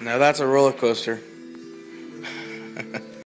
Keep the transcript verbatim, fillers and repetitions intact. Now that's a roller coaster.